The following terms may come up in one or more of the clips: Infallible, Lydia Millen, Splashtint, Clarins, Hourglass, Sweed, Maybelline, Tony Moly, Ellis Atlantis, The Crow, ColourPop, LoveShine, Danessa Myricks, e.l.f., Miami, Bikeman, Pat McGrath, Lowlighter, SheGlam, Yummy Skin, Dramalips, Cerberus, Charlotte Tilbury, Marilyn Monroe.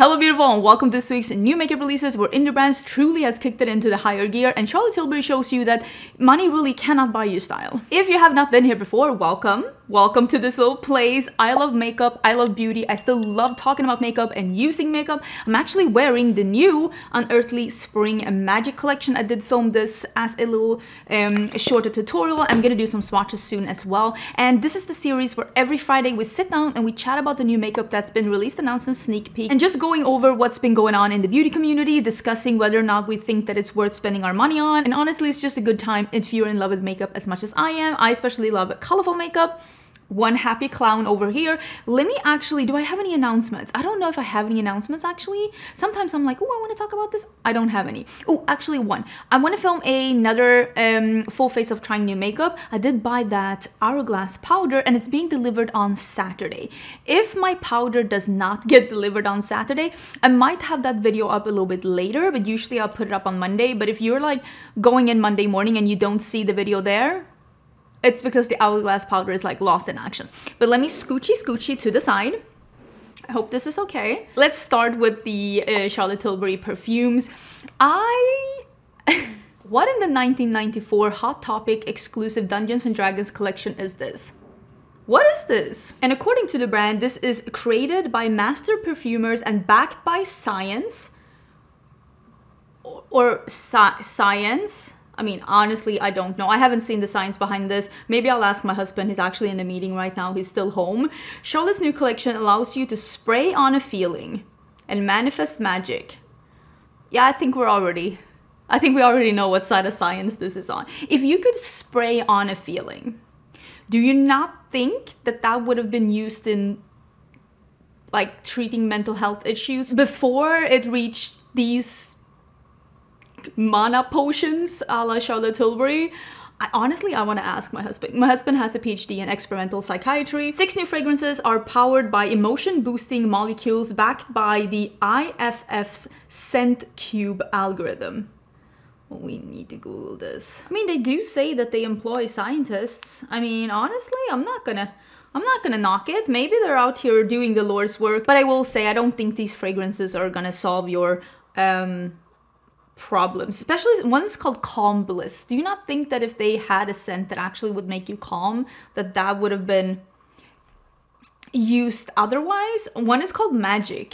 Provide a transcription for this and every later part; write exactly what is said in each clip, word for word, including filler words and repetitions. Hello beautiful and welcome to this week's new makeup releases where indie brands truly has kicked it into the higher gear and Charlotte Tilbury shows you that money really cannot buy you style. If you have not been here before, welcome. Welcome to this little place. I love makeup, I love beauty, I still love talking about makeup and using makeup. I'm actually wearing the new Unearthly Spring Magic Collection. I did film this as a little um, shorter tutorial. I'm gonna do some swatches soon as well. And this is the series where every Friday we sit down and we chat about the new makeup that's been released, announced, and sneak peek, and just go going over what's been going on in the beauty community, discussing whether or not we think that it's worth spending our money on. And honestly, it's just a good time if you're in love with makeup as much as I am. I especially love colorful makeup. One happy clown over here. Let me actually, do I have any announcements? I don't know if I have any announcements actually. Sometimes I'm like, oh, I want to talk about this. I don't have any. Oh, actually one. I want to film another um, full face of trying new makeup. I did buy that Hourglass powder and it's being delivered on Saturday. If my powder does not get delivered on Saturday, I might have that video up a little bit later, but usually I'll put it up on Monday. But if you're like going in Monday morning and you don't see the video there, it's because the Hourglass powder is like lost in action. But let me scoochy scoochy to the side. I hope this is okay. Let's start with the uh, Charlotte Tilbury perfumes. I... What in the nineteen ninety-four Hot Topic exclusive Dungeons and Dragons collection is this? What is this? And according to the brand, this is created by master perfumers and backed by science. Or, or sci science? I mean, honestly, I don't know. I haven't seen the science behind this. Maybe I'll ask my husband. He's actually in a meeting right now. He's still home. Charlotte's new collection allows you to spray on a feeling and manifest magic. Yeah, I think we're already... I think we already know what side of science this is on. If you could spray on a feeling, do you not think that that would have been used in, like, treating mental health issues before it reached these... mana potions a la Charlotte Tilbury? I, honestly, I want to ask my husband. My husband has a P H D in experimental psychiatry. Six new fragrances are powered by emotion-boosting molecules backed by the I F F's scent cube algorithm. We need to Google this. I mean, they do say that they employ scientists. I mean, honestly, I'm not gonna... I'm not gonna knock it. Maybe they're out here doing the Lord's work. But I will say, I don't think these fragrances are gonna solve your... um. problems, especially one is called Calm Bliss. Do you not think that if they had a scent that actually would make you calm, that that would have been used otherwise? One is called Magic,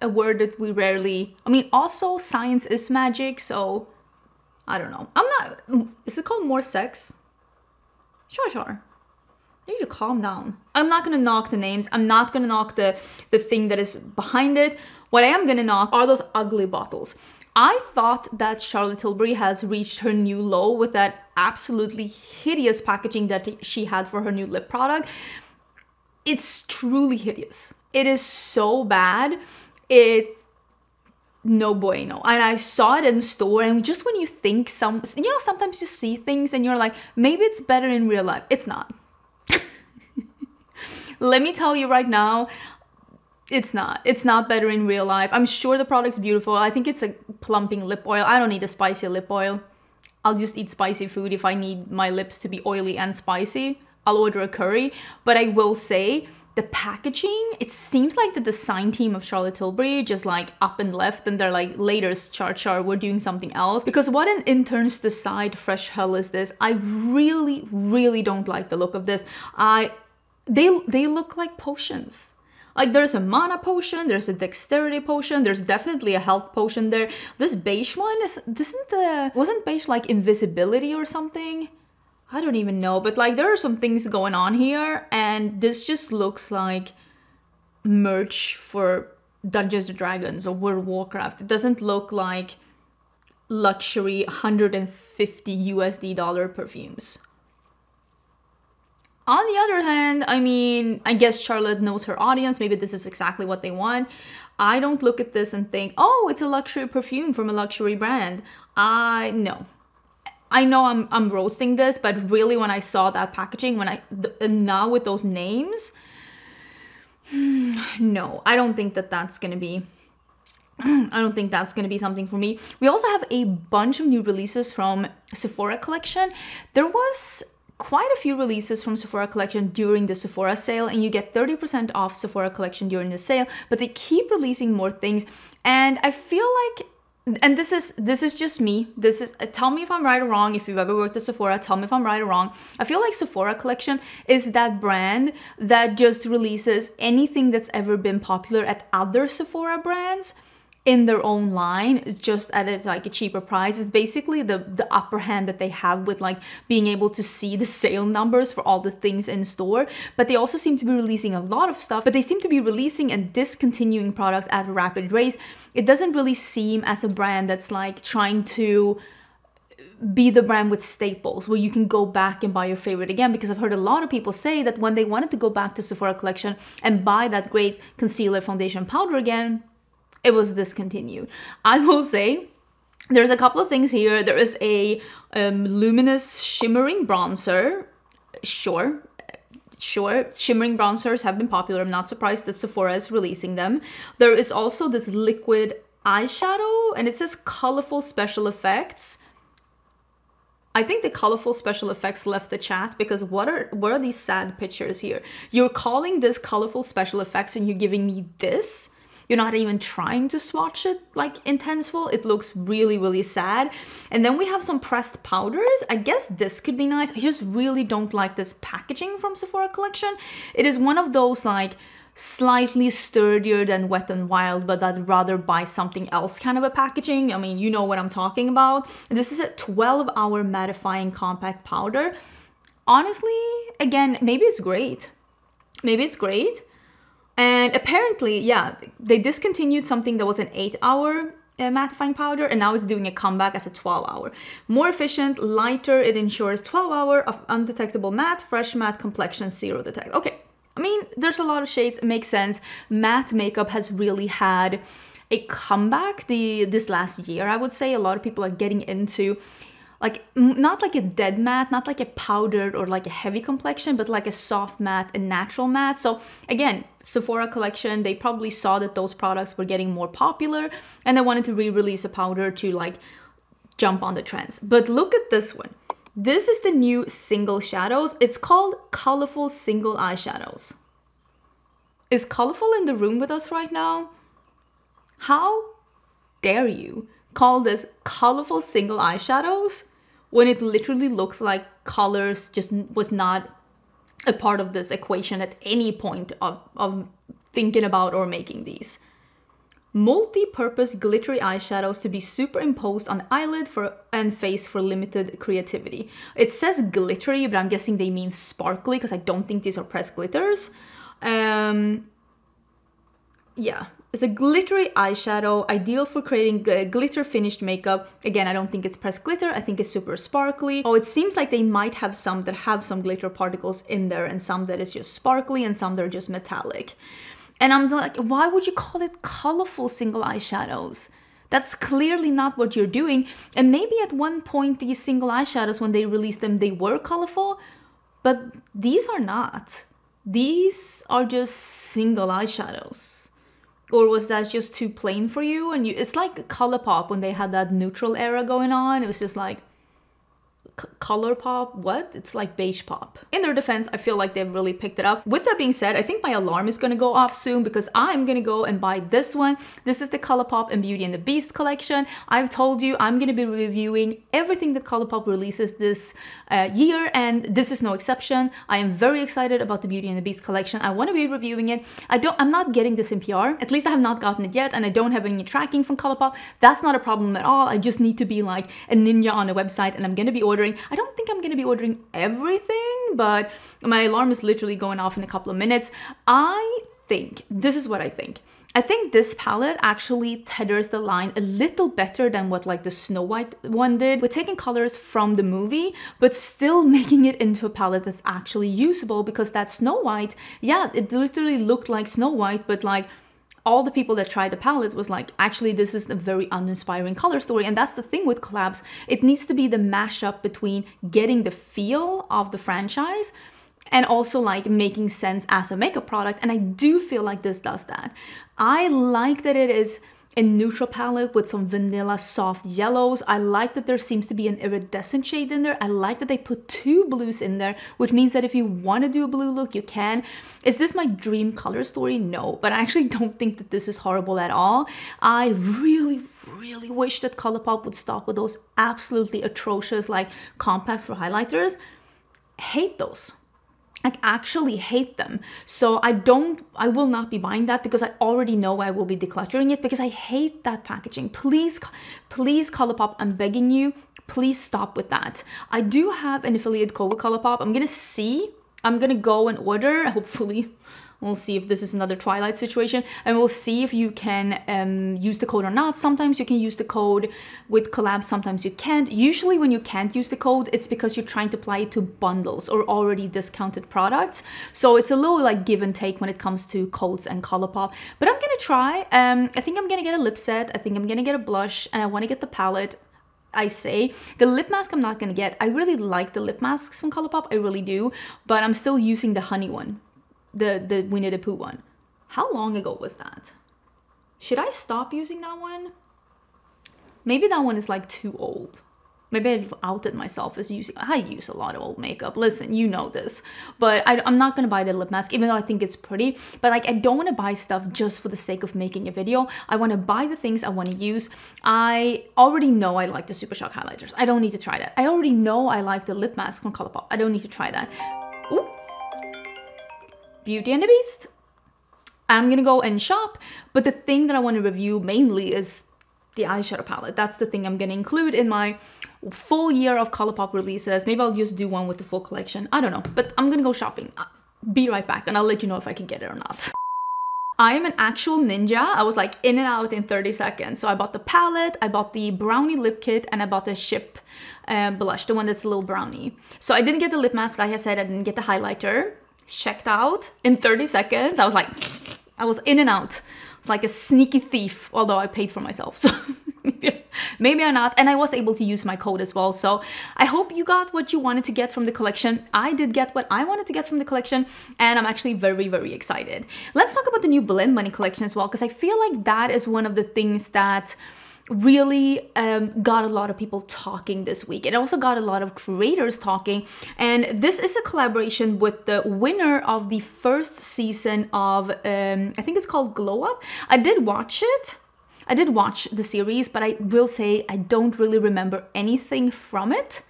a word that we rarely... I mean, also science is magic, so I don't know. I'm not... Is it called More Sex? Sure, sure. I need to calm down. I'm not gonna knock the names. I'm not gonna knock the, the thing that is behind it. What I am gonna knock are those ugly bottles. I thought that Charlotte Tilbury has reached her new low with that absolutely hideous packaging that she had for her new lip product. It's truly hideous. It is so bad. It... no bueno. And I saw it in the store, and just when you think some... You know, sometimes you see things and you're like, maybe it's better in real life. It's not. Let me tell you right now, It's not. It's not better in real life. I'm sure the product's beautiful. I think it's a plumping lip oil. I don't need a spicy lip oil. I'll just eat spicy food if I need my lips to be oily and spicy. I'll order a curry. But I will say, the packaging, it seems like the design team of Charlotte Tilbury just like up and left, and they're like, later's char char, we're doing something else. Because what an intern's decide fresh hell is this? I really, really don't like the look of this. I, they, they look like potions. Like, there's a mana potion, there's a dexterity potion, there's definitely a health potion there. This beige one is... Isn't the... Wasn't beige like invisibility or something? I don't even know. But like, there are some things going on here, and this just looks like merch for Dungeons and Dragons or World of Warcraft. It doesn't look like luxury one hundred fifty U S D dollar perfumes. On the other hand, I mean, I guess Charlotte knows her audience. Maybe this is exactly what they want. I don't look at this and think, oh, it's a luxury perfume from a luxury brand. I know. I know I'm, I'm roasting this, but really when I saw that packaging, when I, and now with those names, no, I don't think that that's going to be... I don't think that's going to be something for me. We also have a bunch of new releases from Sephora Collection. There was... quite a few releases from Sephora Collection during the Sephora sale, and you get thirty percent off Sephora Collection during the sale, but they keep releasing more things. And I feel like, and this is this is just me, this is uh, tell me if I'm right or wrong, if you've ever worked at Sephora, tell me if I'm right or wrong. I feel like Sephora Collection is that brand that just releases anything that's ever been popular at other Sephora brands in their own line, just at a, like a cheaper price. It's basically the, the upper hand that they have with like being able to see the sale numbers for all the things in store. But they also seem to be releasing a lot of stuff, but they seem to be releasing and discontinuing products at a rapid rate. It doesn't really seem as a brand that's like trying to be the brand with staples where you can go back and buy your favorite again, because I've heard a lot of people say that when they wanted to go back to Sephora Collection and buy that great concealer, foundation, powder again, it was discontinued. I will say there's a couple of things here. There is a um, luminous shimmering bronzer. Sure, sure, shimmering bronzers have been popular. I'm not surprised that Sephora is releasing them. There is also this liquid eyeshadow, and it says colorful special effects. I think the colorful special effects left the chat, because what are what are these sad pictures here? You're calling this colorful special effects and you're giving me this? You're not even trying to swatch it like intenseful. It looks really, really sad. And then we have some pressed powders. I guess this could be nice. I just really don't like this packaging from Sephora Collection. It is one of those like slightly sturdier than Wet n' Wild, but I'd rather buy something else kind of a packaging. I mean, you know what I'm talking about. This is a twelve hour mattifying compact powder. Honestly, again, maybe it's great. Maybe it's great. And apparently, yeah, they discontinued something that was an eight hour uh, mattifying powder, and now it's doing a comeback as a twelve hour. More efficient, lighter, it ensures twelve hour of undetectable matte, fresh matte complexion, zero detect. Okay, I mean, there's a lot of shades, it makes sense. Matte makeup has really had a comeback the this last year, I would say. A lot of people are getting into like, not like a dead matte, not like a powdered or like a heavy complexion, but like a soft matte and natural matte. So again, Sephora Collection, they probably saw that those products were getting more popular and they wanted to re-release a powder to like jump on the trends. But look at this one. This is the new single shadows. It's called Colorful Single Eyeshadows. Is Colorful in the room with us right now? How dare you call this Colorful Single Eyeshadows when it literally looks like colors just was not a part of this equation at any point of, of thinking about or making these. Multi-purpose glittery eyeshadows to be superimposed on eyelid for and face for limited creativity. It says glittery, but I'm guessing they mean sparkly, because I don't think these are pressed glitters. Um, yeah. It's a glittery eyeshadow, ideal for creating gl glitter finished makeup. Again, I don't think it's pressed glitter. I think it's super sparkly. Oh, it seems like they might have some that have some glitter particles in there, and some that is just sparkly, and some that are just metallic. And I'm like, why would you call it colorful single eyeshadows? That's clearly not what you're doing. And maybe at one point these single eyeshadows, when they released them, they were colorful, but these are not. These are just single eyeshadows. Or was that just too plain for you? And you, it's like ColourPop when they had that neutral era going on. It was just like, ColourPop, what? It's like beige pop. In their defense, I feel like they've really picked it up. With that being said, I think my alarm is gonna go off soon, because I'm gonna go and buy this one. This is the ColourPop and Beauty and the Beast collection. I've told you I'm gonna be reviewing everything that ColourPop releases this uh, year, and this is no exception. I am very excited about the Beauty and the Beast collection. I want to be reviewing it. I don't. I'm not getting this in P R. At least I have not gotten it yet, and I don't have any tracking from ColourPop. That's not a problem at all. I just need to be like a ninja on a website, and I'm gonna be ordering. I don't think I'm going to be ordering everything, but my alarm is literally going off in a couple of minutes. I think, this is what I think. I think this palette actually tethers the line a little better than what like the Snow White one did, with taking colors from the movie, but still making it into a palette that's actually usable, because that Snow White, yeah, it literally looked like Snow White, but like all the people that tried the palette was like, actually, this is a very uninspiring color story. And that's the thing with collabs. It needs to be the mashup between getting the feel of the franchise and also like making sense as a makeup product. And I do feel like this does that. I like that it is a neutral palette with some vanilla soft yellows. I like that there seems to be an iridescent shade in there. I like that they put two blues in there, which means that if you want to do a blue look, you can. Is this my dream color story? No, but I actually don't think that this is horrible at all. I really, really wish that ColourPop would stop with those absolutely atrocious like compacts for highlighters. Hate those. I actually hate them. So I don't, I will not be buying that because I already know I will be decluttering it because I hate that packaging. Please, please ColourPop, I'm begging you, please stop with that. I do have an affiliate code with ColourPop. I'm gonna see, I'm gonna go and order, hopefully. We'll see if this is another Twilight situation, and we'll see if you can um, use the code or not. Sometimes you can use the code with collabs, sometimes you can't. Usually when you can't use the code, it's because you're trying to apply it to bundles or already discounted products. So it's a little like give and take when it comes to codes and ColourPop. But I'm gonna try. Um, I think I'm gonna get a lip set. I think I'm gonna get a blush, and I wanna get the palette. I say the lip mask I'm not gonna get. I really like the lip masks from ColourPop, I really do, but I'm still using the honey one. The, the Winnie the Pooh one. How long ago was that? Should I stop using that one? Maybe that one is like too old. Maybe I outed myself as using, I use a lot of old makeup. Listen, you know this, but I, I'm not gonna buy the lip mask, even though I think it's pretty, but like I don't wanna buy stuff just for the sake of making a video. I wanna buy the things I wanna use. I already know I like the Super Shock highlighters. I don't need to try that. I already know I like the lip mask from ColourPop. I don't need to try that. Ooh. Beauty and the Beast. I'm gonna go and shop, but the thing that I want to review mainly is the eyeshadow palette. That's the thing I'm gonna include in my full year of ColourPop releases. Maybe I'll just do one with the full collection, I don't know, but I'm gonna go shopping. Be right back and I'll let you know if I can get it or not. I am an actual ninja. I was like in and out in thirty seconds. So I bought the palette, I bought the brownie lip kit, and I bought the Ship uh, blush, the one that's a little brownie. So I didn't get the lip mask, like I said, I didn't get the highlighter. Checked out in thirty seconds. I was like, I was in and out. It's like a sneaky thief, although I paid for myself, so maybe I'm not. And I was able to use my code as well, so I hope you got what you wanted to get from the collection. I did get what I wanted to get from the collection, and I'm actually very, very excited. Let's talk about the new Blend Bunny collection as well, because I feel like that is one of the things that really um, got a lot of people talking this week. It also got a lot of creators talking, and this is a collaboration with the winner of the first season of um, I think it's called Glow Up. I did watch it. I did watch the series, but I will say I don't really remember anything from it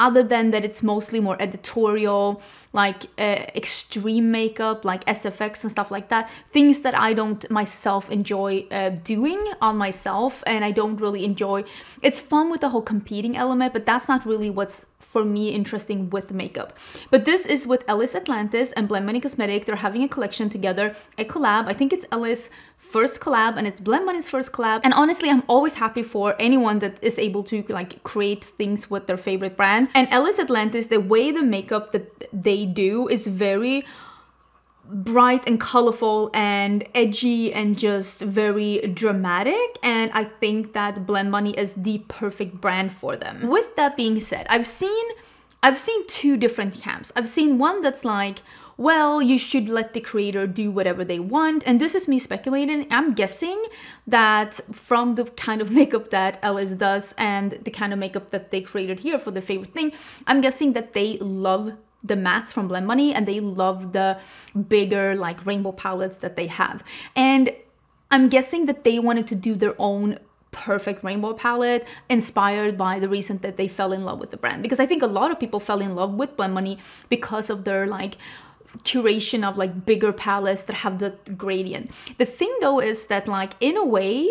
other than that it's mostly more editorial, like uh, extreme makeup, like S F X and stuff like that. Things that I don't myself enjoy uh, doing on myself, and I don't really enjoy. It's fun with the whole competing element, but that's not really what's for me interesting with makeup. But this is with Ellis Atlantis and Blend Bunny Cosmetics. They're having a collection together, a collab. I think it's Ellis' first collab and it's Blend Bunny's first collab. And honestly, I'm always happy for anyone that is able to like create things with their favorite brand. And Ellis Atlantis, the way the makeup that they do is very bright and colorful and edgy and just very dramatic, and I think that Blend Bunny is the perfect brand for them. With that being said, I've seen I've seen two different camps. I've seen one that's like, well, you should let the creator do whatever they want, and this is me speculating. I'm guessing that from the kind of makeup that Ellis does and the kind of makeup that they created here for their favorite thing, I'm guessing that they love the mattes from Blend Bunny and they love the bigger like rainbow palettes that they have, and I'm guessing that they wanted to do their own perfect rainbow palette inspired by the reason that they fell in love with the brand, because I think a lot of people fell in love with Blend Bunny because of their like curation of like bigger palettes that have the gradient. The thing though is that like in a way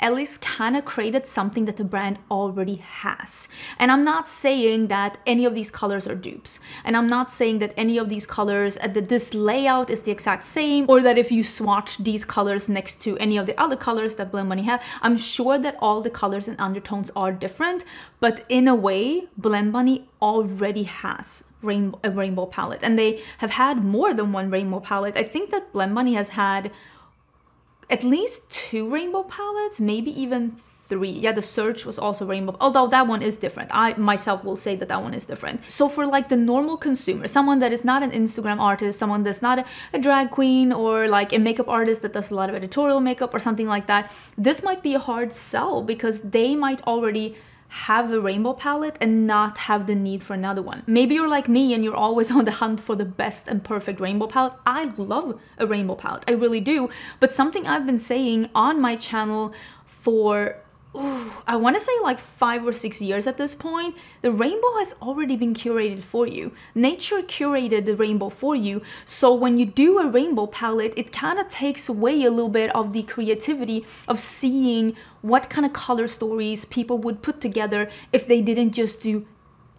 Ellis kind of created something that the brand already has. And I'm not saying that any of these colors are dupes. And I'm not saying that any of these colors, that this layout is the exact same, or that if you swatch these colors next to any of the other colors that Blend Bunny have, I'm sure that all the colors and undertones are different, but in a way, Blend Bunny already has rainbow, a rainbow palette. And they have had more than one rainbow palette. I think that Blend Bunny has had at least two rainbow palettes, maybe even three. Yeah, the Surge was also rainbow, although that one is different. I myself will say that that one is different. So for like the normal consumer, someone that is not an Instagram artist, someone that's not a, a drag queen or like a makeup artist that does a lot of editorial makeup or something like that, this might be a hard sell because they might already have a rainbow palette and not have the need for another one. Maybe you're like me and you're always on the hunt for the best and perfect rainbow palette. I love a rainbow palette, I really do. But something I've been saying on my channel for Ooh, I want to say like five or six years at this point, the rainbow has already been curated for you. Nature curated the rainbow for you. So when you do a rainbow palette, it kind of takes away a little bit of the creativity of seeing what kind of color stories people would put together if they didn't just do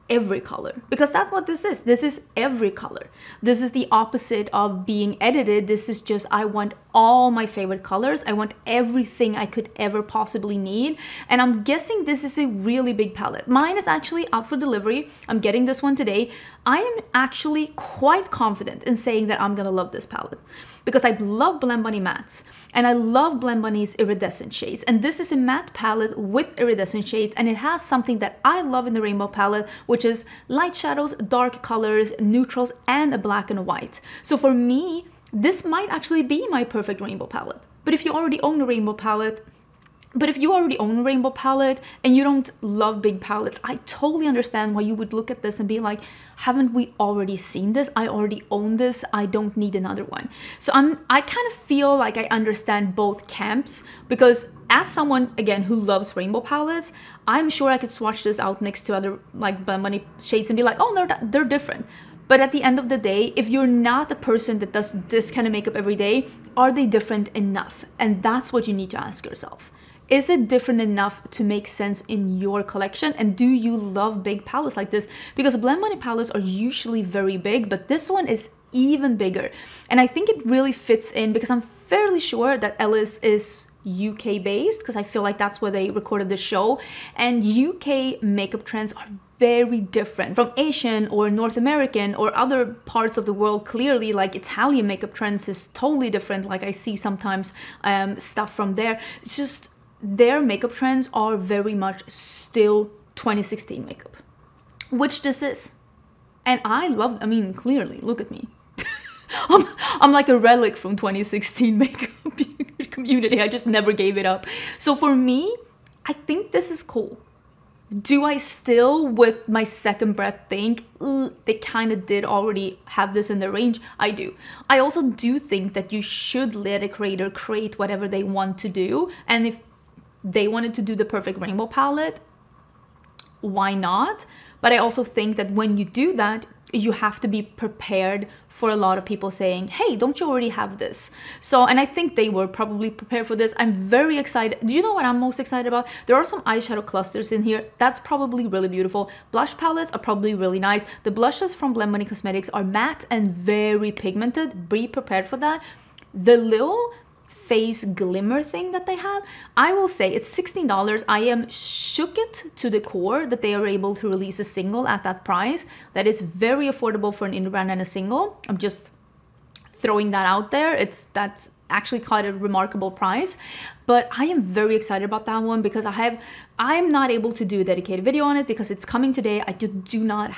every color, because that's what this is. This is every color. This is the opposite of being edited. This is just, I want all my favorite colors. I want everything I could ever possibly need. And I'm guessing this is a really big palette. Mine is actually out for delivery. I'm getting this one today. I am actually quite confident in saying that I'm gonna love this palette because I love Blend Bunny mattes and I love Blend Bunny's iridescent shades. And this is a matte palette with iridescent shades, and it has something that I love in the rainbow palette, which is light shadows, dark colors, neutrals, and a black and a white. So for me, this might actually be my perfect rainbow palette. But if you already own a rainbow palette, but if you already own a rainbow palette and you don't love big palettes, I totally understand why you would look at this and be like, haven't we already seen this? I already own this, I don't need another one. So I'm, I kind of feel like I understand both camps, because as someone, again, who loves rainbow palettes, I'm sure I could swatch this out next to other like Blend Bunny shades and be like, oh, they're, they're different. But at the end of the day, if you're not a person that does this kind of makeup every day, are they different enough? And that's what you need to ask yourself. Is it different enough to make sense in your collection? And do you love big palettes like this? Because Blend Bunny palettes are usually very big, but this one is even bigger. And I think it really fits in because I'm fairly sure that Ellis is U K based, because I feel like that's where they recorded the show, and U K makeup trends are very different from Asian or North American or other parts of the world. Clearly, like Italian makeup trends is totally different. Like I see sometimes um, stuff from there. It's just their makeup trends are very much still twenty sixteen makeup, which this is. And I love, I mean, clearly, look at me. I'm, I'm like a relic from twenty sixteen makeup community. I just never gave it up. So for me, I think this is cool. Do I still, with my second breath, think they kind of did already have this in their range? I do. I also do think that you should let a creator create whatever they want to do. And if they wanted to do the perfect rainbow palette, why not? But I also think that when you do that, you have to be prepared for a lot of people saying, hey, don't you already have this? So, and I think they were probably prepared for this. I'm very excited. Do you know what I'm most excited about? There are some eyeshadow clusters in here. That's probably really beautiful. Blush palettes are probably really nice. The blushes from Blend Bunny Cosmetics are matte and very pigmented. Be prepared for that. The little face glimmer thing that they have, I will say it's sixteen dollars. I am shook it to the core that they are able to release a single at that price. That is very affordable for an indie brand and a single. I'm just throwing that out there. It's that's actually quite a remarkable price, but I am very excited about that one because I have, I'm not able to do a dedicated video on it because it's coming today. I just do not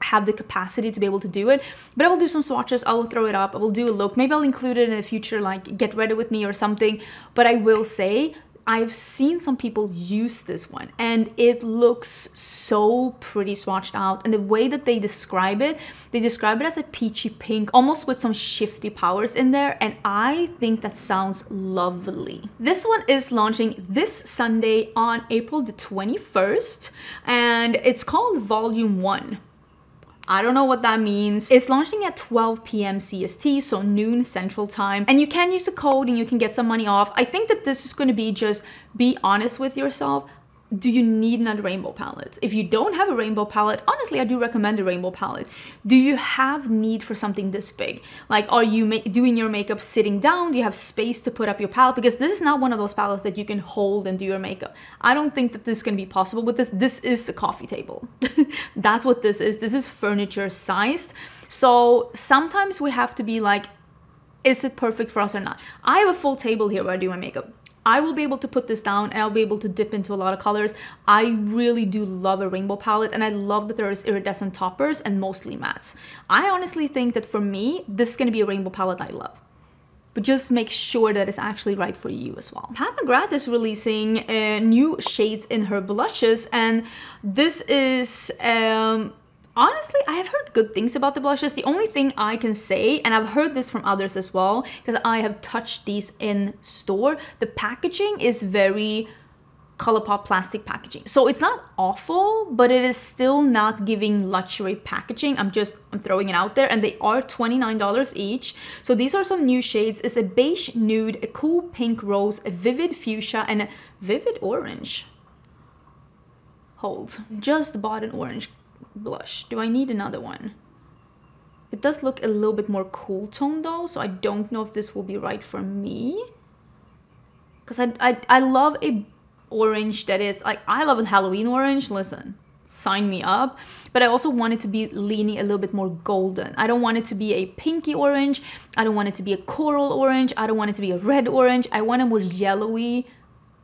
have the capacity to be able to do it, but I will do some swatches. I will throw it up. I will do a look. Maybe I'll include it in the future, like get ready with me or something. But I will say I've seen some people use this one and it looks so pretty swatched out. And the way that they describe it, they describe it as a peachy pink, almost with some shifty powers in there. And I think that sounds lovely. This one is launching this Sunday on April the twenty-first, and it's called Volume One. I don't know what that means. It's launching at twelve p m C S T, so noon Central Time. And you can use the code and you can get some money off. I think that this is going to be just be honest with yourself. Do you need another rainbow palette? If you don't have a rainbow palette, honestly, I do recommend a rainbow palette. Do you have need for something this big? Like, are you ma doing your makeup sitting down? Do you have space to put up your palette? Because this is not one of those palettes that you can hold and do your makeup. I don't think that this can be possible with this. This is a coffee table. That's what this is. This is furniture sized. So sometimes we have to be like, is it perfect for us or not? I have a full table here where I do my makeup. I will be able to put this down and I'll be able to dip into a lot of colors. I really do love a rainbow palette, and I love that there is iridescent toppers and mostly mattes. I honestly think that for me, this is going to be a rainbow palette I love. But just make sure that it's actually right for you as well. Pat McGrath is releasing uh, new shades in her blushes, and this is... Um, honestly, I have heard good things about the blushes. The only thing I can say, and I've heard this from others as well, because I have touched these in store, the packaging is very ColourPop plastic packaging. So it's not awful, but it is still not giving luxury packaging. I'm just I'm throwing it out there, and they are twenty-nine dollars each. So these are some new shades. It's a beige nude, a cool pink rose, a vivid fuchsia, and a vivid orange. Hold. Just bought an orange blush. Do I need another one? It does look a little bit more cool tone though, so I don't know if this will be right for me. Because I, I, I love a orange that is like, I love a Halloween orange, listen, sign me up. But I also want it to be leaning a little bit more golden. I don't want it to be a pinky orange. I don't want it to be a coral orange. I don't want it to be a red orange. I want a more yellowy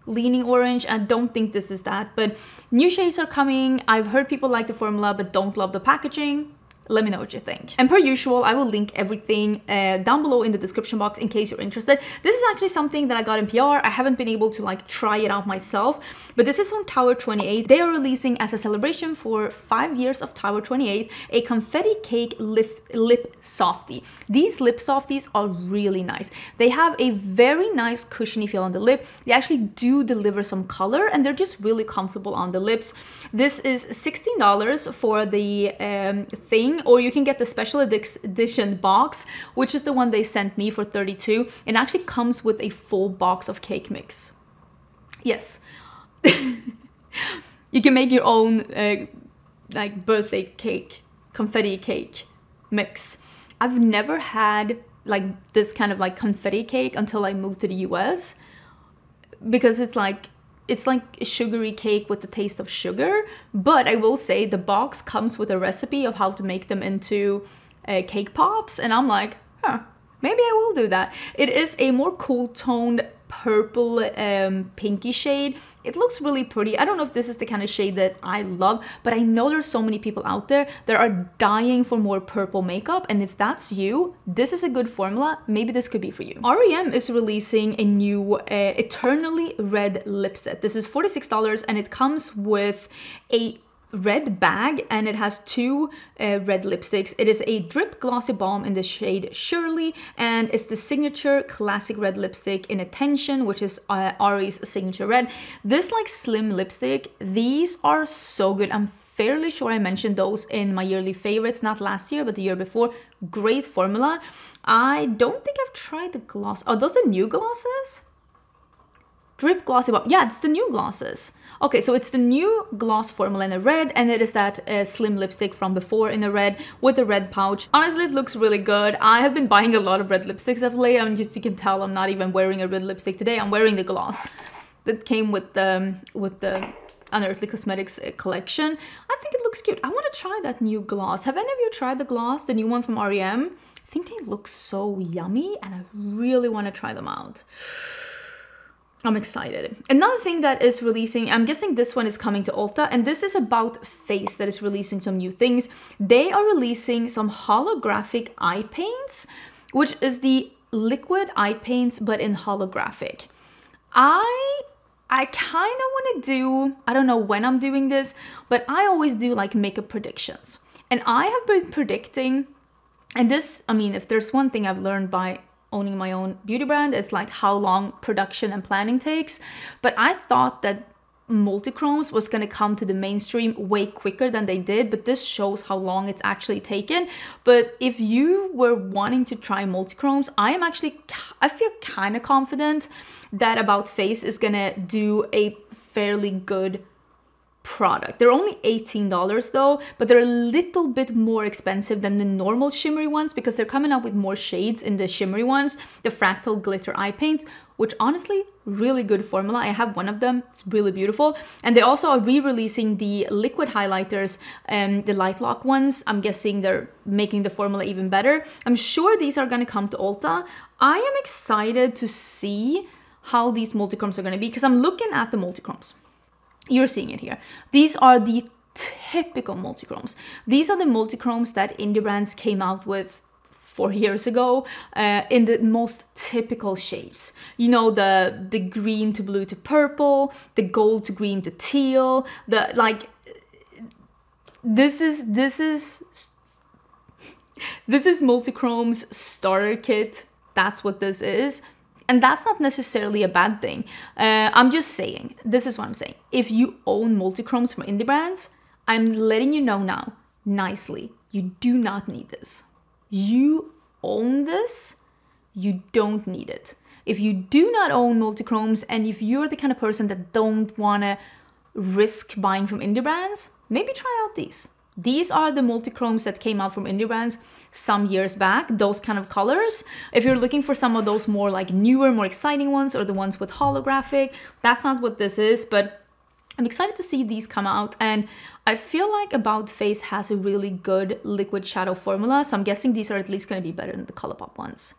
leaning orange. I don't think this is that, but new shades are coming. I've heard people like the formula but don't love the packaging. Let me know what you think. And per usual, I will link everything uh, down below in the description box in case you're interested. This is actually something that I got in P R. I haven't been able to like try it out myself, but this is from Tower twenty-eight. They are releasing as a celebration for five years of Tower twenty-eight, a confetti cake lip, lip softie. These lip softies are really nice. They have a very nice cushiony feel on the lip. They actually do deliver some color, and they're just really comfortable on the lips. This is sixteen dollars for the um, thing. Or you can get the special edition box, which is the one they sent me for thirty-two dollars. It actually comes with a full box of cake mix. Yes. You can make your own uh, like birthday cake, confetti cake mix. I've never had like this kind of like confetti cake until I moved to the U S, because it's like It's like a sugary cake with the taste of sugar, but I will say the box comes with a recipe of how to make them into uh, cake pops, and I'm like, huh, maybe I will do that. It is a more cool-toned purple um, pinky shade. It looks really pretty. I don't know if this is the kind of shade that I love, but I know there's so many people out there that are dying for more purple makeup, and if that's you, this is a good formula. Maybe this could be for you. R E M is releasing a new uh, Eternally Red lip set. This is forty-six dollars, and it comes with a red bag, and it has two uh, red lipsticks. It is a drip glossy balm in the shade Shirley, and it's the signature classic red lipstick in Attention, which is uh, Ari's signature red. This like slim lipstick, these are so good. I'm fairly sure I mentioned those in my yearly favorites, not last year but the year before. Great formula. I don't think I've tried the gloss. Are those the new glosses? Drip glossy balm. Yeah, it's the new glosses. Okay, so it's the new gloss formula in the red, and it is that uh, slim lipstick from before in the red with the red pouch. Honestly, it looks really good. I have been buying a lot of red lipsticks of late. I mean, you can tell I'm not even wearing a red lipstick today. I'm wearing the gloss that came with the, with the Unearthly Cosmetics collection. I think it looks cute. I want to try that new gloss. Have any of you tried the gloss, the new one from R E M? I think they look so yummy, and I really want to try them out. I'm excited. Another thing that is releasing, I'm guessing this one is coming to Ulta, and this is About Face that is releasing some new things. They are releasing some holographic eye paints, which is the liquid eye paints, but in holographic. I, I kind of want to do, I don't know when I'm doing this, but I always do like makeup predictions. And I have been predicting, and this, I mean, if there's one thing I've learned by owning my own beauty brand, it's like how long production and planning takes. But I thought that multichromes was going to come to the mainstream way quicker than they did, but this shows how long it's actually taken. But if you were wanting to try multichromes, I am actually, I feel kind of confident that About Face is going to do a fairly good product. They're only eighteen dollars though, but they're a little bit more expensive than the normal shimmery ones because they're coming out with more shades in the shimmery ones, the fractal glitter eye paints, which honestly, really good formula. I have one of them, it's really beautiful. And they also are re-releasing the liquid highlighters and the light lock ones. I'm guessing they're making the formula even better. I'm sure these are going to come to Ulta. I am excited to see how these multichromes are going to be, because I'm looking at the multichromes. You're seeing it here. These are the typical multichromes. These are the multichromes that indie brands came out with four years ago uh, in the most typical shades. You know, the the green to blue to purple, the gold to green to teal, the like this is this is this is multichromes starter kit. That's what this is. And that's not necessarily a bad thing. Uh, I'm just saying, this is what I'm saying. If you own multichromes from indie brands, I'm letting you know now, nicely, you do not need this. You own this, you don't need it. If you do not own multichromes, and if you're the kind of person that don't wanna risk buying from indie brands, maybe try out these. These are the multichromes that came out from indie brands some years back, those kind of colors. If you're looking for some of those more like newer, more exciting ones, or the ones with holographic, that's not what this is, but I'm excited to see these come out. And I feel like About Face has a really good liquid shadow formula, so I'm guessing these are at least going to be better than the ColourPop ones.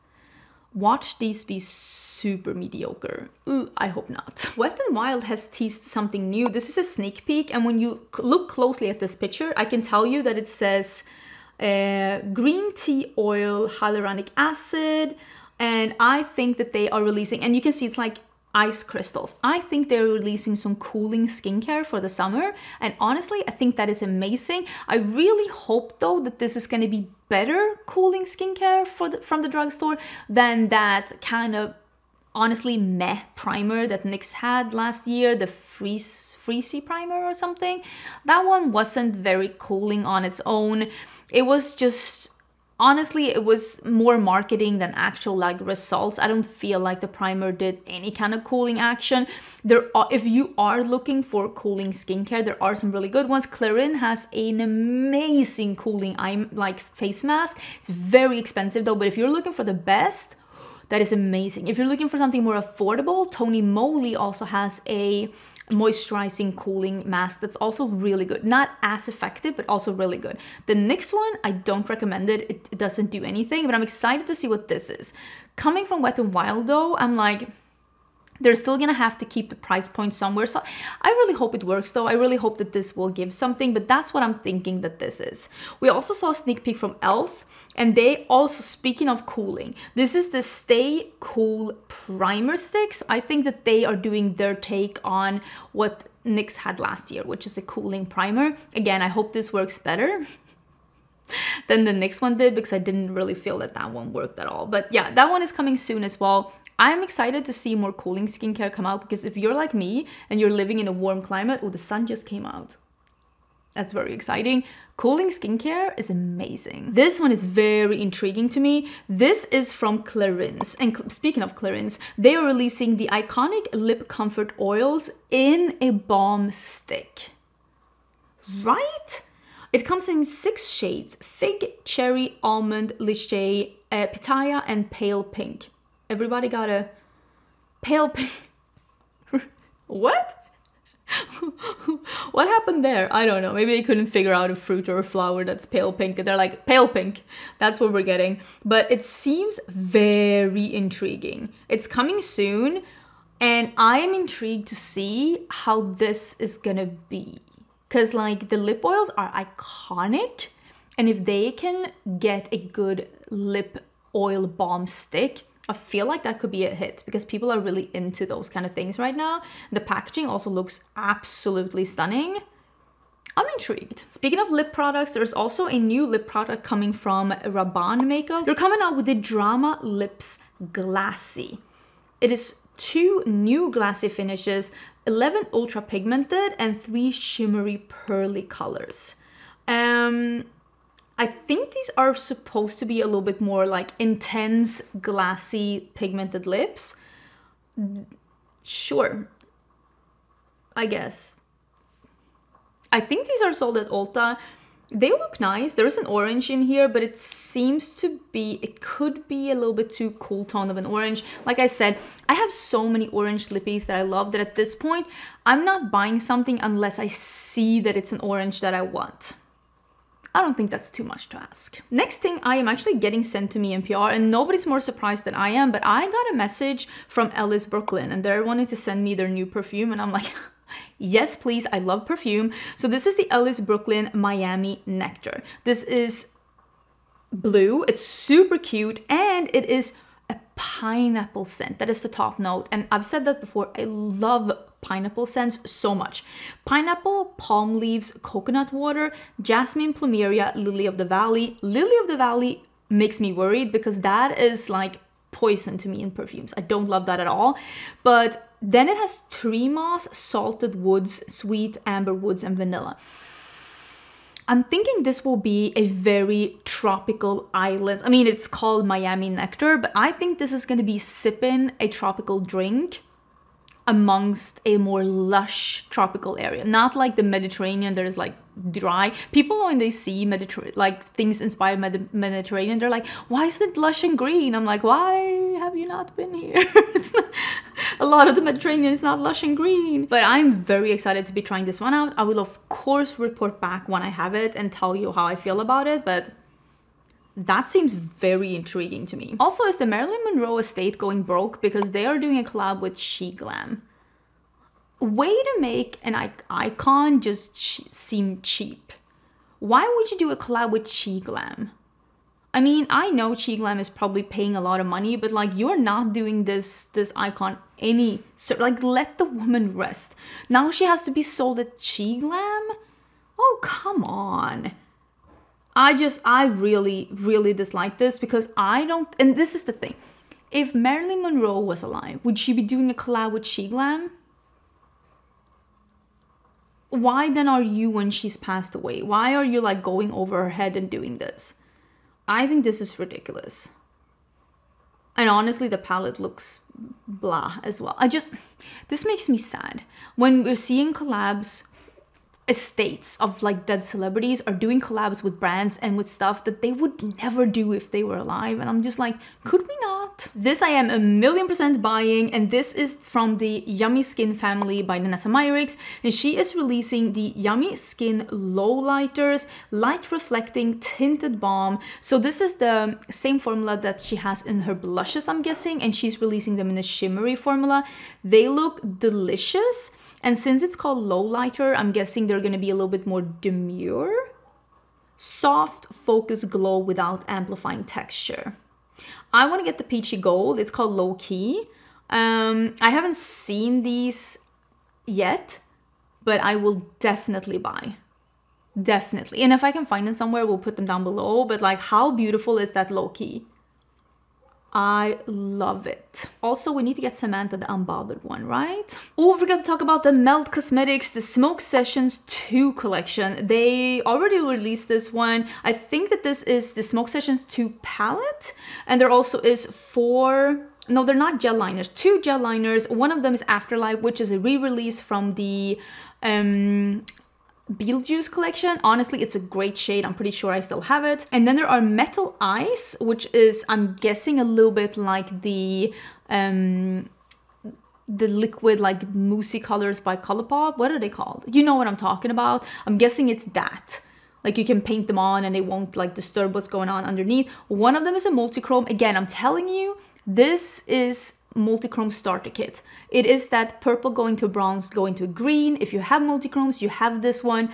Watch these be super mediocre. Ooh, I hope not. Wet n' Wild has teased something new. This is a sneak peek, and when you look closely at this picture, I can tell you that it says uh, green tea oil, hyaluronic acid, and I think that they are releasing, and you can see it's like ice crystals. I think they're releasing some cooling skincare for the summer, and honestly, I think that is amazing. I really hope though that this is going to be better cooling skincare for the, from the drugstore than that kind of honestly meh primer that NYX had last year, the Freeze Freezy primer or something. That one wasn't very cooling on its own. It was just, honestly, it was more marketing than actual like results. I don't feel like the primer did any kind of cooling action. There are, if you are looking for cooling skincare, there are some really good ones. Clarins has an amazing cooling eye, like face mask. It's very expensive though, but if you're looking for the best, that is amazing. If you're looking for something more affordable, Tony Moly also has a moisturizing cooling mask that's also really good. Not as effective, but also really good. The NYX one, I don't recommend it. It, it doesn't do anything, but I'm excited to see what this is. Coming from Wet n' Wild though, I'm like, they're still gonna have to keep the price point somewhere. So I really hope it works though. I really hope that this will give something, but that's what I'm thinking that this is. We also saw a sneak peek from e l f, and they also, speaking of cooling, this is the Stay Cool Primer Stick. So I think that they are doing their take on what NYX had last year, which is a cooling primer. Again, I hope this works better than the NYX one did, because I didn't really feel that that one worked at all. But yeah, that one is coming soon as well. I'm excited to see more cooling skincare come out, because if you're like me and you're living in a warm climate, oh, the sun just came out. That's very exciting. Cooling skincare is amazing. This one is very intriguing to me. This is from Clarins. And speaking of Clarins, they are releasing the iconic lip comfort oils in a balm stick, right? It comes in six shades: fig, cherry, almond, lychee, uh, pitaya, and pale pink. Everybody got a pale pink. What? What happened there? I don't know. Maybe they couldn't figure out a fruit or a flower that's pale pink. They're like, pale pink. That's what we're getting. But it seems very intriguing. It's coming soon, and I'm intrigued to see how this is gonna be. Because like the lip oils are iconic, and if they can get a good lip oil balm stick, I feel like that could be a hit, because people are really into those kind of things right now. The packaging also looks absolutely stunning. I'm intrigued. Speaking of lip products, there's also a new lip product coming from Rabanne Makeup. They're coming out with the Drama Lips Glassy. It is two new glassy finishes, eleven ultra pigmented and three shimmery pearly colors. Um... I think these are supposed to be a little bit more like intense, glassy, pigmented lips. Sure, I guess. I think these are sold at Ulta. They look nice. There is an orange in here, but it seems to be, it could be a little bit too cool tone of an orange. Like I said, I have so many orange lippies that I love that at this point, I'm not buying something unless I see that it's an orange that I want. I don't think that's too much to ask. Next thing I am actually getting sent to me in P R, and nobody's more surprised than I am, but I got a message from Ellis Brooklyn and they're wanting to send me their new perfume, and I'm like, yes, please, I love perfume. So this is the Ellis Brooklyn Miami Nectar. This is blue, it's super cute, and it is a pineapple scent. That is the top note, and I've said that before, I love pineapple scents so much. Pineapple, palm leaves, coconut water, jasmine, plumeria, lily of the valley. Lily of the valley makes me worried because that is like poison to me in perfumes. I don't love that at all. But then it has tree moss, salted woods, sweet amber woods, and vanilla. I'm thinking this will be a very tropical island. I mean, it's called Miami Nectar, but I think this is going to be sipping a tropical drink amongst a more lush tropical area. Not like the Mediterranean, there's like dry. People, when they see Mediterranean, like things inspired Med Mediterranean, they're like, why is it lush and green? I'm like, why have you not been here? It's not, a lot of the Mediterranean is not lush and green. But I'm very excited to be trying this one out. I will of course report back when I have it and tell you how I feel about it, but that seems very intriguing to me. Also, is the Marilyn Monroe estate going broke because they are doing a collab with SheGlam? Way to make an icon just seem cheap. Why would you do a collab with SheGlam? I mean, I know SheGlam is probably paying a lot of money, but like, you're not doing this this icon any, so like, let the woman rest. Now she has to be sold at SheGlam? Oh, come on. I just, I really, really dislike this because I don't, and this is the thing. If Marilyn Monroe was alive, would she be doing a collab with SheGlam? Why then are you, when she's passed away? Why are you like going over her head and doing this? I think this is ridiculous. And honestly, the palette looks blah as well. I just, this makes me sad. When we're seeing collabs, estates of like dead celebrities are doing collabs with brands and with stuff that they would never do if they were alive, and I'm just like, could we not? This I am a million percent buying, and this is from the Yummy Skin family by Danessa Myricks, and she is releasing the Yummy Skin Low Lighters Light Reflecting Tinted Balm. So this is the same formula that she has in her blushes, I'm guessing, and she's releasing them in a shimmery formula. They look delicious. And since it's called Low Lighter, I'm guessing they're going to be a little bit more demure. Soft focus glow without amplifying texture. I want to get the peachy gold. It's called Low Key. Um, I haven't seen these yet, but I will definitely buy. Definitely. And if I can find them somewhere, we'll put them down below. But like, how beautiful is that Low Key? I love it. Also, we need to get Samantha the Unbothered one, right? Oh, forgot to talk about the Melt Cosmetics, the Smoke Sessions two collection. They already released this one. I think that this is the Smoke Sessions two palette. And there also is four... No, they're not gel liners. Two gel liners. One of them is Afterlife, which is a re-release from the... Um, Beetlejuice collection. Honestly, it's a great shade. I'm pretty sure I still have it. And then there are Metal Eyes, which is, I'm guessing, a little bit like the um the liquid, like moussey colors by ColourPop. What are they called? You know what I'm talking about. I'm guessing it's that. Like, you can paint them on and they won't like disturb what's going on underneath. One of them is a multichrome. Again, I'm telling you, this is multichrome starter kit. It is that purple going to bronze going to green. If you have multichromes, you have this one.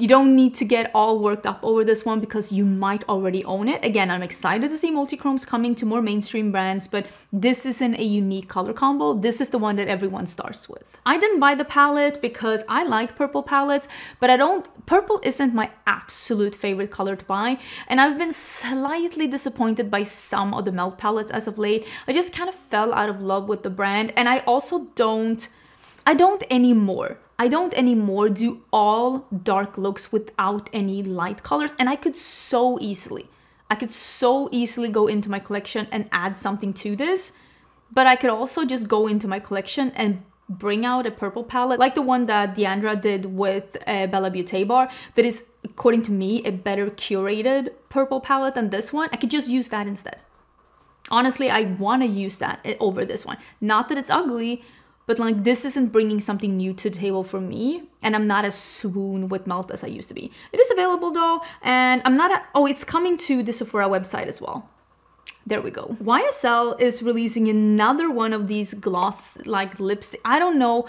You don't need to get all worked up over this one because you might already own it. Again, I'm excited to see multichromes coming to more mainstream brands, but this isn't a unique color combo. This is the one that everyone starts with. I didn't buy the palette because I like purple palettes, but I don't, purple isn't my absolute favorite color to buy, and I've been slightly disappointed by some of the Melt palettes as of late. I just kind of fell out of love with the brand, and I also don't, I don't anymore. I don't anymore do all dark looks without any light colors, and I could so easily, I could so easily go into my collection and add something to this, but I could also just go into my collection and bring out a purple palette like the one that Deandra did with uh, Bella Beauté Bar, that is, according to me, a better curated purple palette than this one. I could just use that instead. Honestly, I want to use that over this one. Not that it's ugly, But like, this isn't bringing something new to the table for me, and I'm not as swoon with Melt as I used to be. It is available though, and I'm not a, oh, it's coming to the Sephora website as well. There we go. Y S L is releasing another one of these gloss like lipstick. I don't know.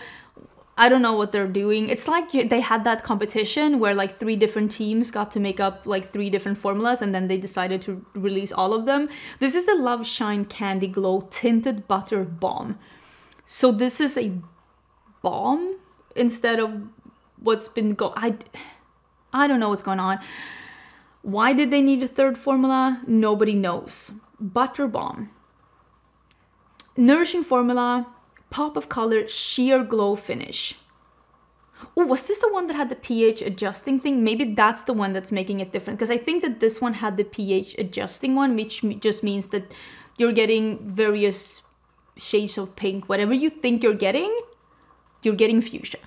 I don't know what they're doing. It's like they had that competition where like three different teams got to make up like three different formulas, and then they decided to release all of them. This is the Love Shine Candy Glow Tinted Butter Balm. So this is a balm instead of what's been go- I, I don't know what's going on. Why did they need a third formula? Nobody knows. Butter balm. Nourishing formula, pop of color, sheer glow finish. Oh, was this the one that had the pH adjusting thing? Maybe that's the one that's making it different, because I think that this one had the pH adjusting one, which just means that you're getting various shades of pink. Whatever you think you're getting, you're getting fuchsia.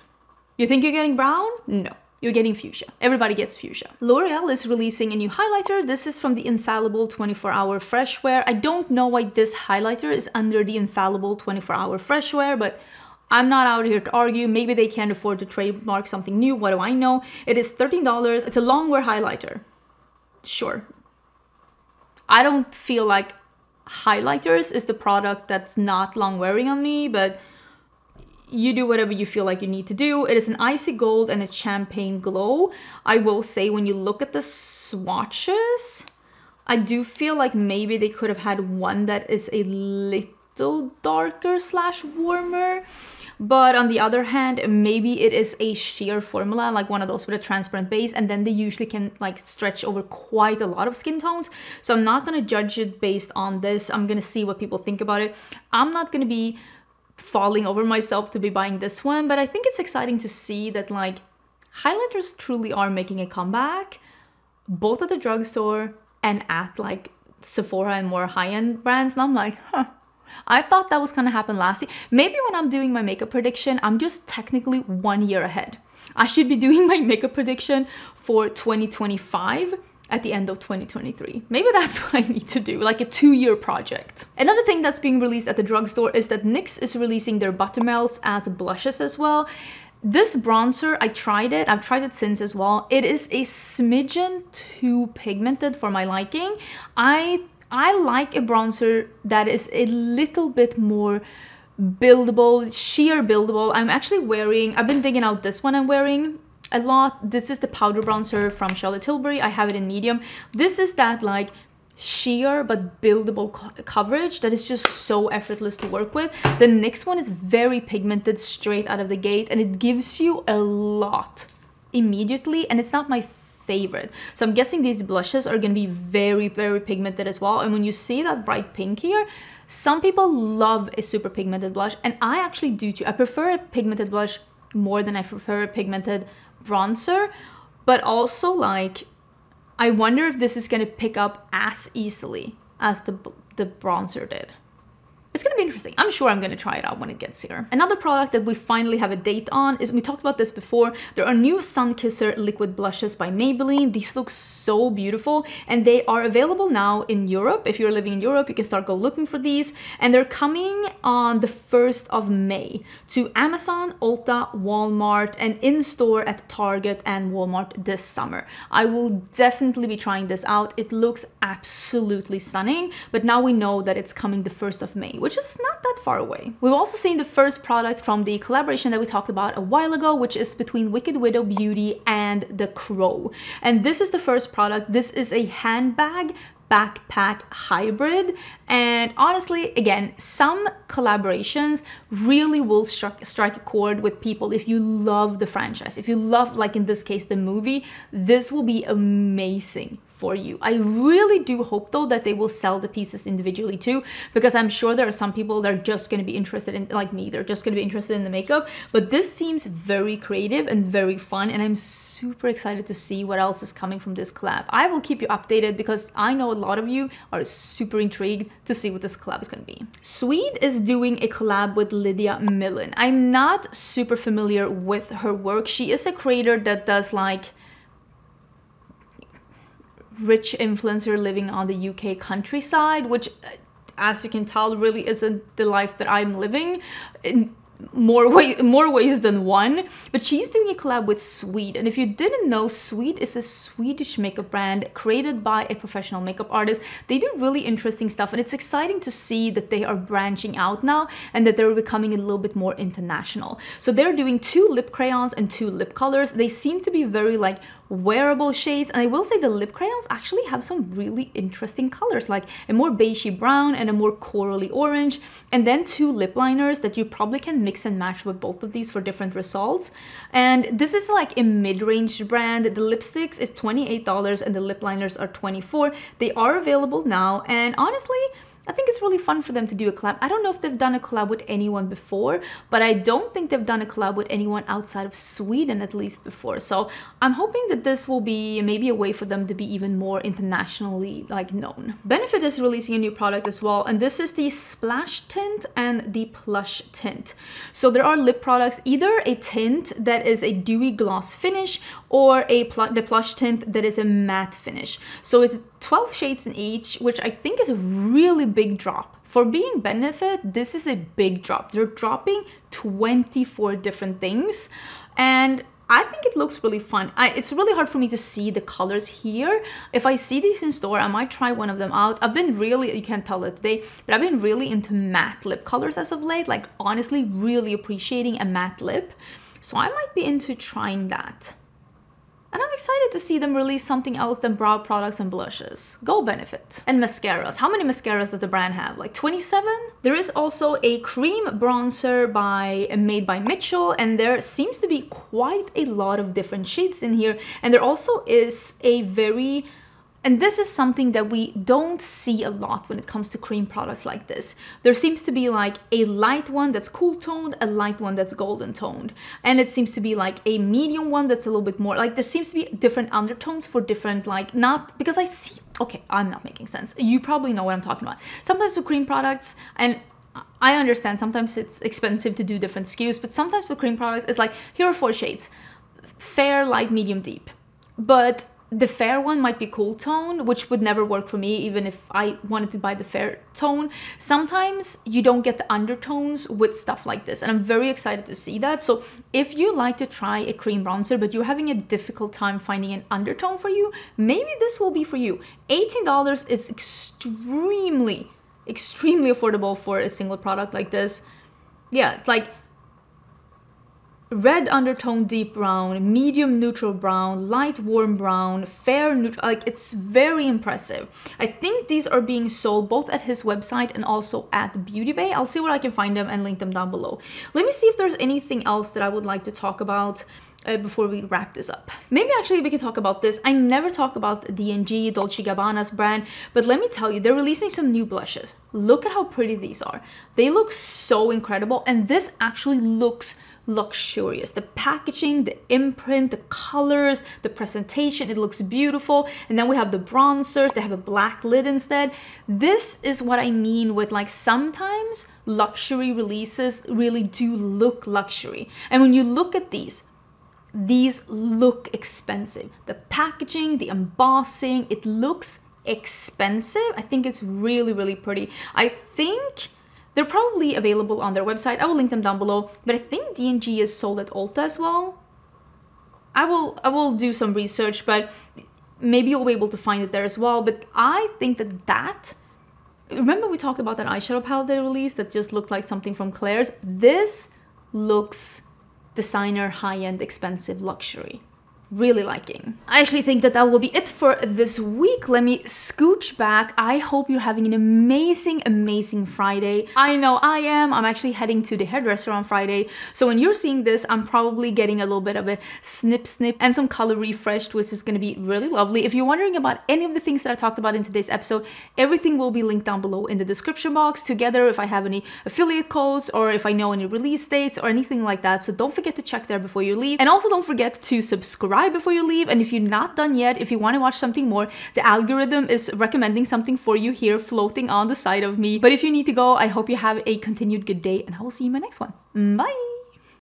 You think you're getting brown? No, you're getting fuchsia. Everybody gets fuchsia. L'Oreal is releasing a new highlighter. This is from the Infallible twenty-four hour Fresh Wear. I don't know why this highlighter is under the Infallible twenty-four hour Fresh Wear, but I'm not out here to argue. Maybe they can't afford to trademark something new. What do I know? It is thirteen dollars. It's a long wear highlighter. Sure. I don't feel like highlighters is the product that's not long wearing on me, but you do whatever you feel like you need to do. It is an icy gold and a champagne glow. I will say, when you look at the swatches, I do feel like maybe they could have had one that is a little darker slash warmer. But on the other hand, maybe it is a sheer formula, like one of those with a transparent base, and then they usually can like stretch over quite a lot of skin tones. So I'm not going to judge it based on this. I'm going to see what people think about it. I'm not going to be falling over myself to be buying this one, but I think it's exciting to see that like highlighters truly are making a comeback, both at the drugstore and at like Sephora and more high-end brands. And I'm like, huh. I thought that was going to happen last year. Maybe when I'm doing my makeup prediction, I'm just technically one year ahead. I should be doing my makeup prediction for twenty twenty-five at the end of twenty twenty-three. Maybe that's what I need to do, like a two-year project. Another thing that's being released at the drugstore is that NYX is releasing their butter melts as blushes as well. This bronzer, I tried it. I've tried it since as well. It is a smidgen too pigmented for my liking. I I like a bronzer that is a little bit more buildable, sheer buildable. I'm actually wearing, I've been digging out this one I'm wearing a lot. This is the powder bronzer from Charlotte Tilbury. I have it in medium. This is that like sheer but buildable co coverage that is just so effortless to work with. The NYX one is very pigmented straight out of the gate, and it gives you a lot immediately, and it's not my favorite. So I'm guessing these blushes are going to be very, very pigmented as well. And when you see that bright pink here, some people love a super pigmented blush, and I actually do too. I prefer a pigmented blush more than I prefer a pigmented bronzer, but also like, I wonder if this is going to pick up as easily as the, the bronzer did. It's going to be interesting. I'm sure I'm going to try it out when it gets here. Another product that we finally have a date on is, we talked about this before, there are new Sunkisser liquid blushes by Maybelline. These look so beautiful, and they are available now in Europe. If you're living in Europe, you can start go looking for these, and they're coming on the first of May to Amazon, Ulta, Walmart, and in-store at Target and Walmart this summer. I will definitely be trying this out. It looks absolutely stunning, but now we know that it's coming the first of May, which is not that far away. We've also seen the first product from the collaboration that we talked about a while ago, which is between Wicked Widow Beauty and The Crow. And this is the first product. This is a handbag backpack hybrid, and honestly, again, some collaborations really will stri- strike a chord with people. If you love the franchise, if you love, like in this case, the movie, this will be amazing for you. I really do hope though that they will sell the pieces individually too, because I'm sure there are some people that are just going to be interested in, like me, they're just going to be interested in the makeup. But this seems very creative and very fun, and I'm super excited to see what else is coming from this collab. I will keep you updated, because I know a lot of you are super intrigued to see what this collab is going to be. Sweed is doing a collab with Lydia Millen. I'm not super familiar with her work. She is a creator that does like rich influencer living on the U K countryside, which, as you can tell, really isn't the life that I'm living. more way, more ways than one, but she's doing a collab with Sweed. And if you didn't know, Sweed is a Swedish makeup brand created by a professional makeup artist. They do really interesting stuff, and it's exciting to see that they are branching out now and that they're becoming a little bit more international. So they're doing two lip crayons and two lip colors. They seem to be very like wearable shades, and I will say the lip crayons actually have some really interesting colors, like a more beigey brown and a more corally orange, and then two lip liners that you probably can mix and match with both of these for different results. And this is like a mid-range brand. The lipsticks is twenty-eight dollars and the lip liners are twenty-four dollars. They are available now, and honestly I think it's really fun for them to do a collab. I don't know if they've done a collab with anyone before, but I don't think they've done a collab with anyone outside of Sweden, at least before. So I'm hoping that this will be maybe a way for them to be even more internationally like known. Benefit is releasing a new product as well, and this is the Splash Tint and the Plush Tint. So there are lip products, either a tint that is a dewy gloss finish or a pl- the plush tint that is a matte finish. So it's twelve shades in each, which I think is a really big drop. For being Benefit, this is a big drop. They're dropping twenty-four different things, and I think it looks really fun. I, it's really hard for me to see the colors here. If I see these in store, I might try one of them out. I've been really, you can't tell it today, but I've been really into matte lip colors as of late, like honestly really appreciating a matte lip. So I might be into trying that. And I'm excited to see them release something else than brow products and blushes. Go Benefit. And mascaras. How many mascaras does the brand have? Like twenty-seven? There is also a cream bronzer by made by Mitchell, and there seems to be quite a lot of different shades in here. And there also is a very... And this is something that we don't see a lot when it comes to cream products like this. There seems to be like a light one that's cool toned, a light one that's golden toned. And it seems to be like a medium one that's a little bit more, like there seems to be different undertones for different like, not, because I see, okay, I'm not making sense. You probably know what I'm talking about. Sometimes with cream products, and I understand sometimes it's expensive to do different S K Us, but sometimes with cream products, it's like, here are four shades, fair, light, medium, deep. But the fair one might be cool tone, which would never work for me even if I wanted to buy the fair tone. Sometimes you don't get the undertones with stuff like this, and I'm very excited to see that. So if you like to try a cream bronzer but you're having a difficult time finding an undertone for you, maybe this will be for you. eighteen dollars is extremely, extremely affordable for a single product like this. Yeah, it's like red undertone deep brown, medium neutral brown, light warm brown, fair neutral, like it's very impressive. I think these are being sold both at his website and also at Beauty Bay. I'll see where I can find them and link them down below. Let me see if there's anything else that I would like to talk about Uh, before we wrap this up. Maybe actually we can talk about this. I never talk about D and G, Dolce and Gabbana's brand, but let me tell you, they're releasing some new blushes. Look at how pretty these are. They look so incredible, and this actually looks luxurious. The packaging, the imprint, the colors, the presentation, it looks beautiful. And then we have the bronzers, they have a black lid instead. This is what I mean with like sometimes luxury releases really do look luxury. And when you look at these, these look expensive. The packaging, the embossing, it looks expensive. I think it's really, really pretty. I think they're probably available on their website. I will link them down below, but I think D and G is sold at Ulta as well. I will, I will do some research, but maybe you'll be able to find it there as well. But I think that that, remember we talked about that eyeshadow palette they released that just looked like something from Clarins? This looks designer, high-end, expensive, luxury. Really liking. I actually think that that will be it for this week. Let me scooch back. I hope you're having an amazing, amazing Friday. I know I am. I'm actually heading to the hairdresser on Friday. So when you're seeing this, I'm probably getting a little bit of a snip snip and some color refreshed, which is going to be really lovely. If you're wondering about any of the things that I talked about in today's episode, everything will be linked down below in the description box together if I have any affiliate codes or if I know any release dates or anything like that. So don't forget to check there before you leave. And also don't forget to subscribe before you leave. And if you're not done yet, if you want to watch something more, the algorithm is recommending something for you here floating on the side of me. But if you need to go, I hope you have a continued good day, and I will see you in my next one. Bye!